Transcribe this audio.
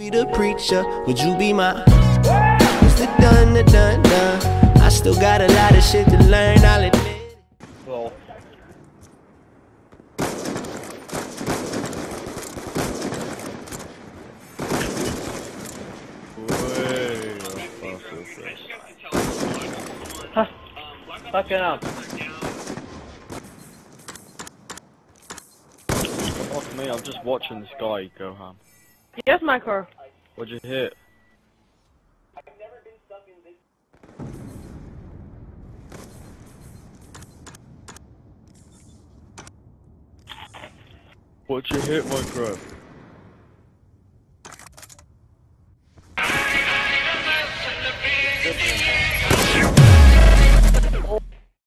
be the preacher, would you be my? It's the done, the done, done. I still got a lot of shit to learn, I'll admit it. Well. Huh? Fucking up. Off me, I'm just watching this guy go ham. Yes, my car. What'd you hit? I've never been stuck in this. What'd you hit, my car?